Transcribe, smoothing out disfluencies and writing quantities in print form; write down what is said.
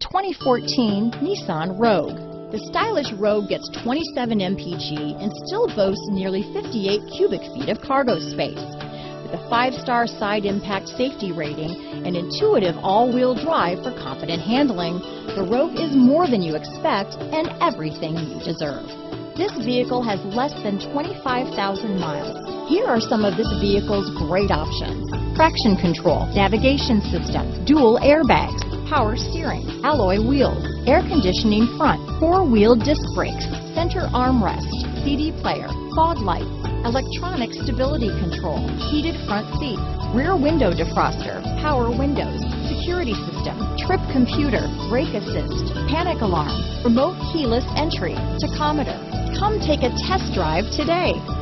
the 2014 Nissan Rogue. The stylish Rogue gets 27 mpg and still boasts nearly 58 cubic feet of cargo space. With a 5-star side impact safety rating and intuitive all-wheel drive for confident handling, the Rogue is more than you expect and everything you deserve. This vehicle has less than 25,000 miles. Here are some of this vehicle's great options: traction control, navigation system, dual airbags, power steering, alloy wheels, air conditioning front, four-wheel disc brakes, center armrest, CD player, fog lights, electronic stability control, heated front seats, rear window defroster, power windows, security system, trip computer, brake assist, panic alarm, remote keyless entry, tachometer. Come take a test drive today.